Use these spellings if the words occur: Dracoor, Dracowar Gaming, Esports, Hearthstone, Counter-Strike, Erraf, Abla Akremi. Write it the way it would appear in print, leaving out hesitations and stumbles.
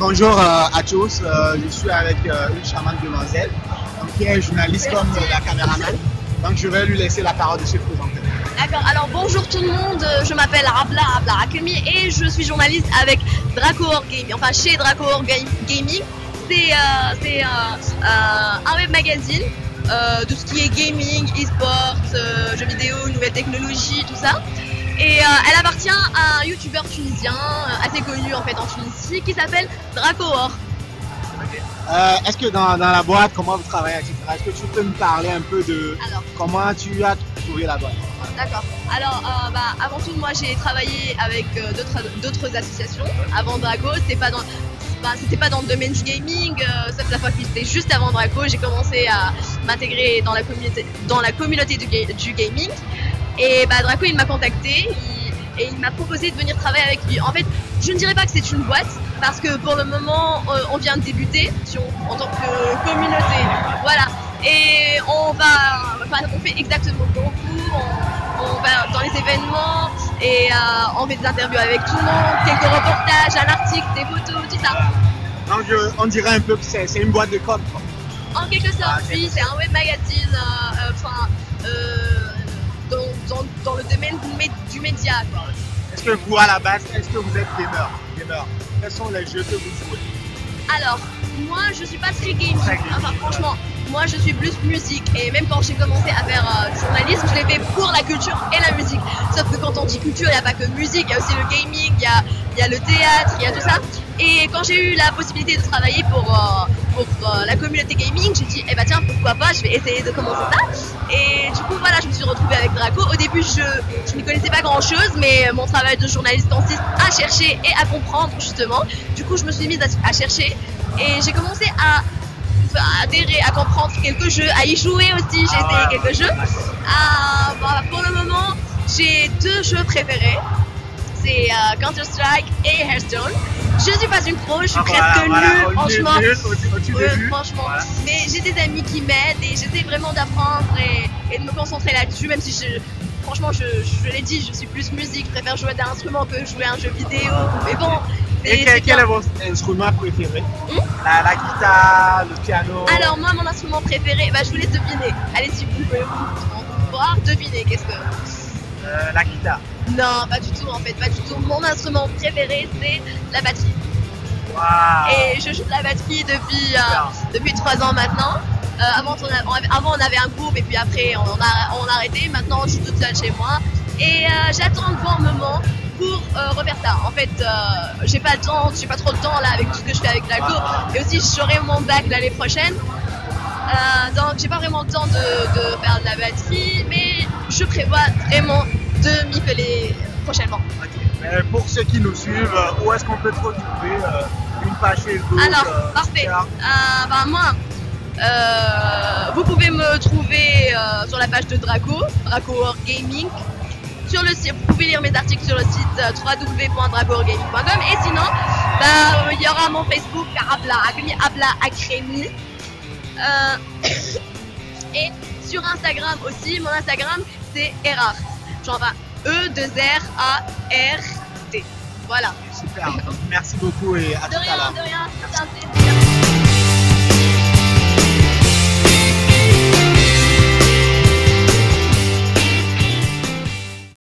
Bonjour à tous, je suis avec une charmante demoiselle qui est journaliste comme la caméraman. Donc je vais lui laisser la parole de se présenter. D'accord, alors bonjour tout le monde, je m'appelle Abla Akremi et je suis journaliste avec Dracowar Gaming, enfin chez Dracowar Gaming. C'est un web magazine de ce qui est gaming, e-sport, jeux vidéo, nouvelles technologies, tout ça. Et elle appartient à un youtubeur tunisien, assez connu en fait en Tunisie, qui s'appelle Dracowar. Okay. Est-ce que dans la boîte, comment vous travaillez, etc. Est-ce que tu peux me parler un peu de comment tu as trouvé la boîte? D'accord. Alors, avant tout, moi j'ai travaillé avec d'autres associations. Avant Draco, c'était pas dans... c'était pas dans le domaine du gaming, sauf la fois que c'était juste avant Draco, j'ai commencé à m'intégrer dans la communauté, du gaming. Et Draco, il m'a contacté et il m'a proposé de venir travailler avec lui. En fait, je ne dirais pas que c'est une boîte, parce que pour le moment, on vient de débuter en tant que communauté. Voilà. Et on fait exactement le concours, on va dans les événements et on fait des interviews avec tout le monde, quelques reportages, un article, des photos, tout ça. Donc on dirait un peu que c'est une boîte de com, quoi. En quelque sorte, oui, c'est un web magazine, dans le domaine du média, quoi. Est-ce que vous, à la base, vous êtes gamer? Quels sont les jeux que vous jouez? Alors, moi je suis pas très gamer, enfin franchement. Moi je suis plus musique et même quand j'ai commencé à faire du journalisme, je l'ai fait pour la culture et la musique. Sauf que quand on dit culture, il n'y a pas que musique, il y a aussi le gaming, il y a le théâtre, il y a tout ça. Et quand j'ai eu la possibilité de travailler pour la communauté gaming, j'ai dit, eh ben tiens, pourquoi pas, je vais essayer de commencer ça. Et du coup, voilà, je me suis retrouvée avec Draco. Au début, je n'y connaissais pas grand-chose, mais mon travail de journaliste consiste à chercher et à comprendre, justement. Du coup, je me suis mise à chercher et j'ai commencé à adhérer, à comprendre quelques jeux, à y jouer aussi, j'ai essayé quelques jeux. Pour le moment, j'ai deux jeux préférés, c'est Counter-Strike et Hearthstone. Je suis pas une pro, je suis presque nulle, franchement. Franchement. Mais j'ai des amis qui m'aident et j'essaie vraiment d'apprendre et de me concentrer là-dessus, même si franchement, je l'ai dit, je suis plus musique, je préfère jouer d'un instrument que jouer à un jeu vidéo, mais bon. Et quel est votre instrument préféré? La guitare, le piano? Alors moi, mon instrument préféré, je vous laisse deviner. Allez, si vous pouvez voir, devinez, qu'est-ce que... la guitare? Non, pas du tout en fait, pas du tout. Mon instrument préféré, c'est la batterie. Wow. Et je joue de la batterie depuis 3 ans maintenant. Avant, on avait un groupe et puis après, on a arrêté. Maintenant, je joue toute seule chez moi. Et j'attends le bon moment pour refaire ça. En fait, j'ai pas trop de temps là avec tout ce que je fais avec Draco. Et aussi, j'aurai mon bac l'année prochaine. Donc, j'ai pas vraiment le temps de faire de la batterie, mais je prévois vraiment de m'y coller prochainement. Okay. Mais pour ceux qui nous suivent, où est-ce qu'on peut te retrouver? Une page Facebook? Alors, parfait. Moi, vous pouvez me trouver sur la page de Draco, Dracowar Gaming. Sur le site, vous pouvez lire mes articles sur le site www.dracowargaming.com et sinon, il y aura mon Facebook Abla Akremi. Et sur Instagram aussi, mon Instagram c'est Erraf. Genre E2RART. Voilà. Super, merci beaucoup et à tout à l'heure. De rien, de rien.